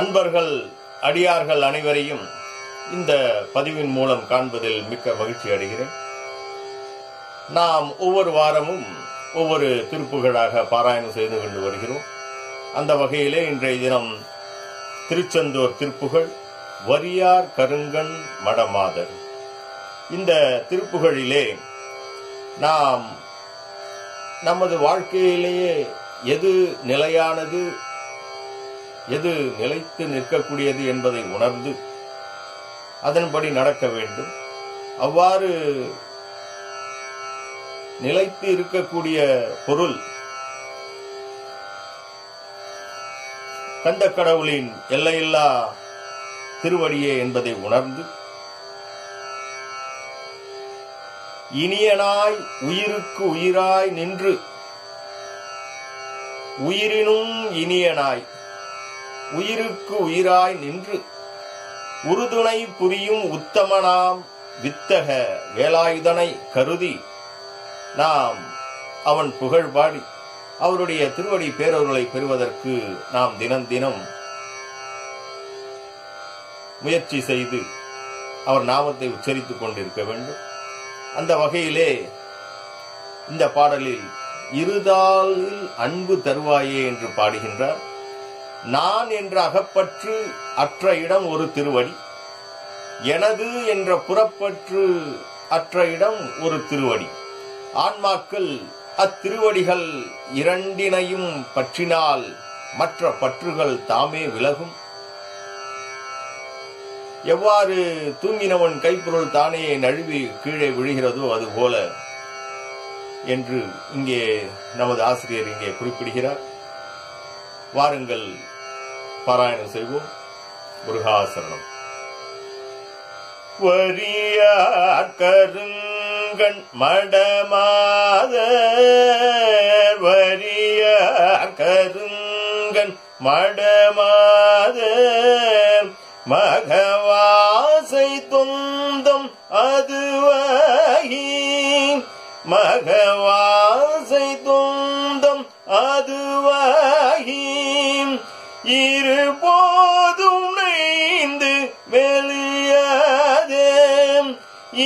அன்பர்கள் அடியார்கள் அனைவரையும் இந்த பதிவின் மூலம் காண்பதில் மிக்க மகிழ்ச்சி அடைகிறேன். நாம் ஒவ்வொரு வாரமும் ஒவ்வொரு திருப்புகழாக பாராயணம் செய்து கொண்டு வருகிறோம். அந்த வகையிலே இன்றைய தினம் திருச்செந்தூர் திருப்புகழ் வரியார் கருங்கண் மடமாதர். இந்த திருப்புகழிலே நாம் நமது வாழ்க்கையிலேயே எது நிலையானது, எது நிலைத்து நிற்கக்கூடியது என்பதை உணர்ந்து அதன்படி நடக்க வேண்டும். அவ்வாறு நிலைத்து இருக்கக்கூடிய பொருள் கந்த கடவுளின் எல்லையில்லா திருவடியே என்பதை உணர்ந்து இனியனாய் உயிருக்கு உயிராய் நின்று உயிரினும் இனியனாய் உயிருக்கு உயிராய் நின்று உறுதுணை புரியும் உத்தமனாம் வித்தக வேலாயுதனை கருதி நாம் அவன் புகழ் பாடி அவருடைய திருவடி பேரவர்களை பெறுவதற்கு நாம் தினம் தினம் முயற்சி செய்து அவர் நாமத்தை உச்சரித்துக் கொண்டிருக்க வேண்டும். அந்த வகையிலே இந்த பாடலில் இருதாலில் அன்பு தருவாயே என்று பாடுகின்றார். நான் என்ற அகப்பற்று அற்ற இடம் ஒரு திருவடி, எனது என்ற புறப்பற்று அற்ற இடம் ஒரு திருவடி. ஆன்மாக்கள் அத்திருவடிகள் இரண்டினையும் பற்றினால் மற்ற பற்றுகள் தாமே விலகும். எவ்வாறு தூங்கினவன் கைப்பொருள் தானே நழுவி கீழே விழுகிறதோ அதுபோல என்று இங்கே நமது ஆசிரியர் இங்கே குறிப்பிடுகிறார். வாருங்கள் பாராயணம் செய்வோம். முருகாசரணம். வரியார் கருங்கண் மடமாதர் வரியார் கருங்கண் மடமாதர் மகவாசை தொந்தம் அதுவாகி மகவாசை தொந்தம் அதுவாகி இரு போதும் நைந்து மெலியாதே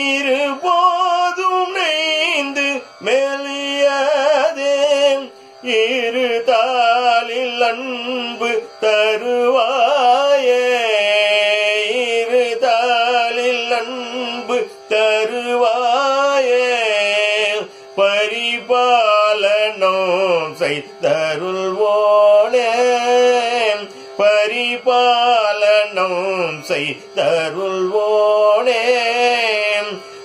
இரு போதும் நைந்து மெலியாதே இரு தாலில் அன்பு தருவாயே இரு தாலில் அன்பு தருவாயே பரிபாலனோ செய்தருள்வோனே பரிபாலனம் செய்தருள்வோனே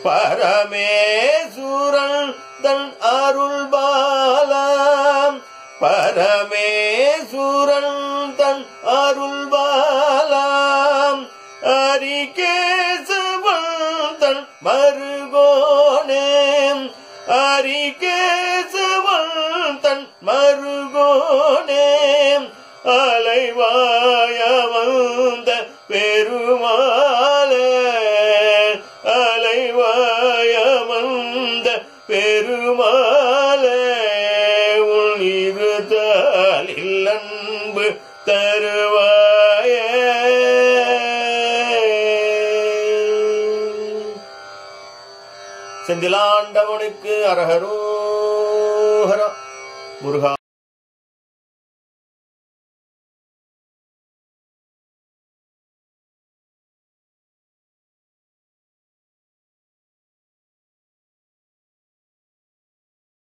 பரமேசுரன் தன் அருள்பாலம் பரமேசுரன் தன் அருள்பாலம் அரிகேசவன் தன் மருகோனே அரிகேசவன் தன் மருகோனே அலைவாய வந்த பெருமாளே அலைவாய வந்த பெருமாளே உன் இருதாலில் அன்பு தருவாயே. செந்திலாண்டவனுக்கு அரஹரோஹரா. முருகா.